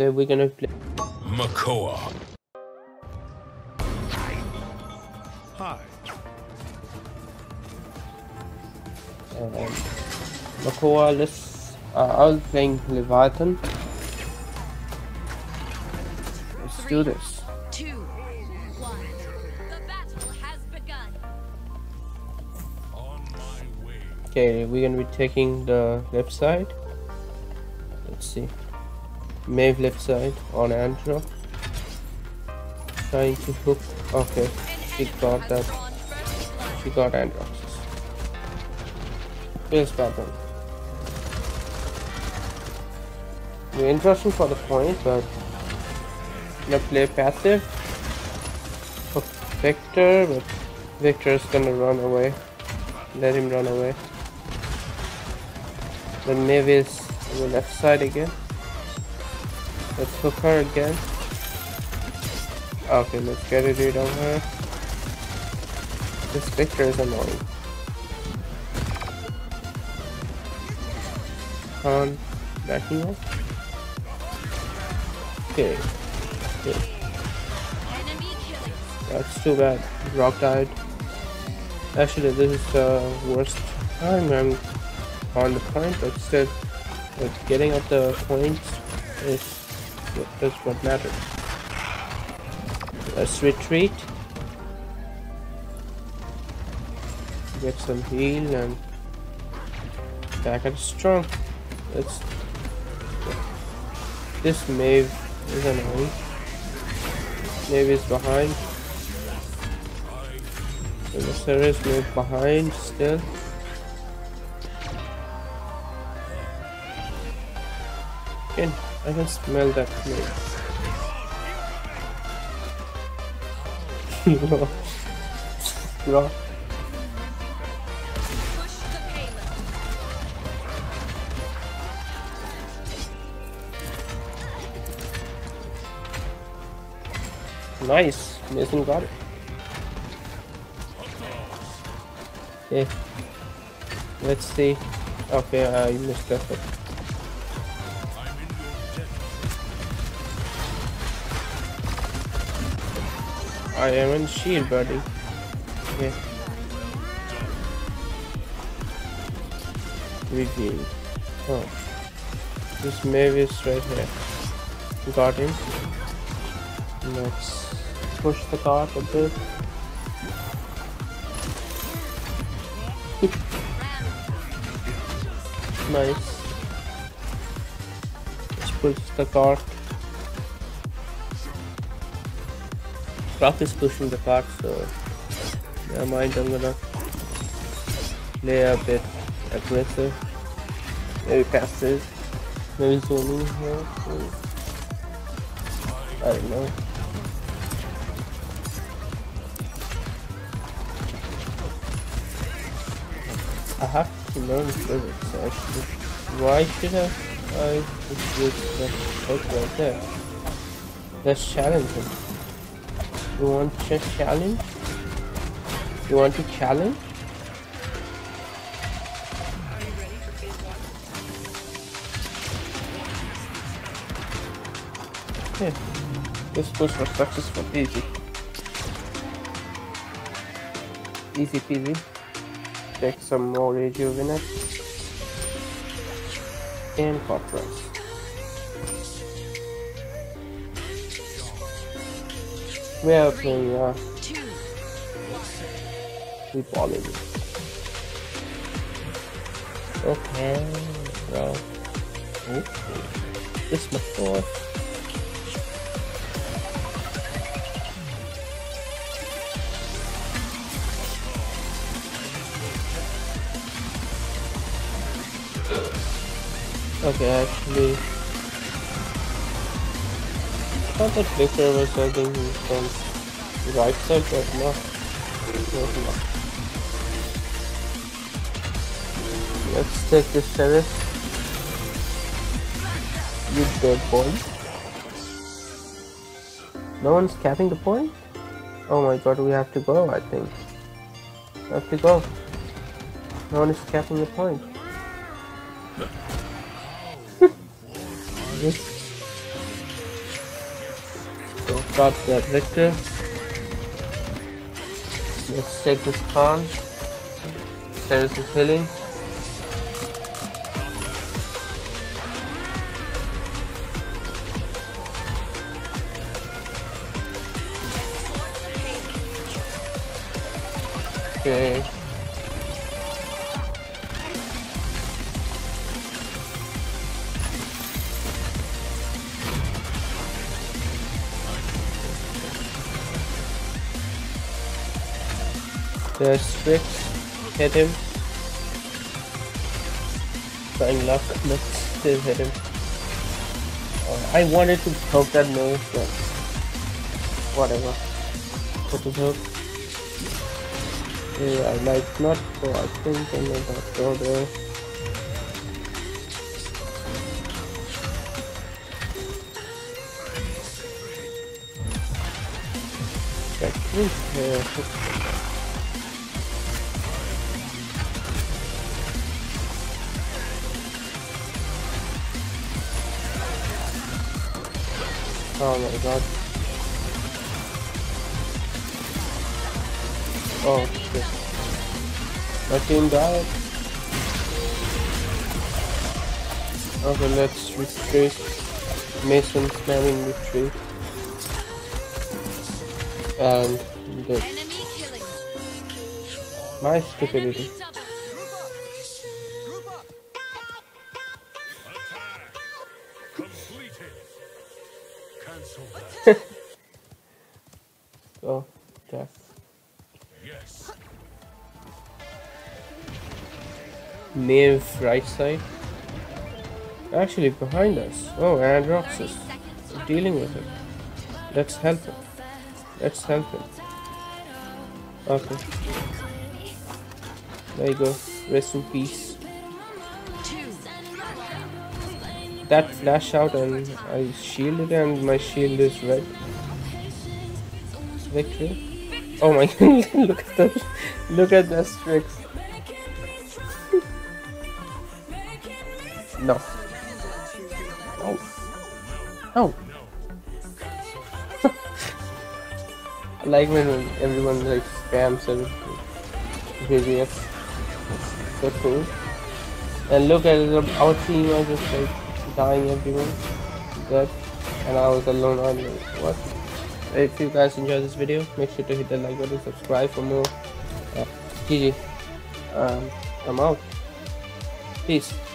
So we're gonna play Makoa. Hi. Makoa, let's I'll playing Leviathan. Let's do this. 3, 2, 1. The battle has begun. On my way. Okay, we're gonna be taking the left side. Let's see. Maeve left side on Androx. Trying to hook. Okay, she got that. She got Androx. Yes, pattern. We're interesting for the point, but gonna play passive for Victor, but Victor's gonna run away. Let him run away. Then Maeve is on the left side again. Let's hook her again. Okay, let's get rid of her. This Victor is annoying. Backing up. Okay. Okay. That's too bad. Rock died. Actually, this is the worst time I'm on the point, but still, but getting up the points is what matters. Let's retreat. Get some heal and back at strong. Let's. This Maeve is annoying. Maeve is behind. There is Maeve behind still. Again, I can smell that Maeve. Bro. Nice, Mason got it. Okay, let's see. Okay, I missed that. I am in shield, buddy. Okay. Revealed. Oh, this Maeve is right here. Got him. Let's push the cart a bit. Nice. Let's push the cart. Rock is pushing the cart, so never mind. I'm gonna play a bit aggressive. Maybe passive. Maybe Zolu here. I don't know. I have to learn physics actually. Why should I use that hook right there? Let's challenge him. You want to challenge? You want to challenge? Okay, this push was successful. Easy. Easy peasy. Take some more rejuvenate and conference. We are playing we volley. Okay, well, okay. This is my thought. Okay, actually, I thought that Victor was serving him from the right side, but no, not enough. Let's take this terrace. You dead boy. No one's capping the point? Oh my god, we have to go, I think. We have to go. No one is capping the point. This got that Victor. Let's take this con. There's the healing. Okay. There's Strix, hit him. Trying luck, let's still hit him. I wanted to poke that Maeve, but whatever. Put his hook. Yeah, I might not go, I think I'm gonna go there. I think oh my god. Oh shit. My team died. Okay, let's retreat. Mason slamming retreat. And this. My stupidity. Oh, death. Yes. Maeve right side. Actually behind us. Oh, Androx is dealing with it. Let's help him. Let's help him. Okay. There you go. Rest in peace. That flash out and I shielded and my shield is red. Victory. Oh my god, look at those. Look at that Strix. No. No. No. I like when everyone like spams everything. It's so cool. And look at it, our team are just like dying everyone. Good. And I was alone on like, what? If you guys enjoyed this video, make sure to hit the like button, subscribe for more. GG. I'm out. Peace.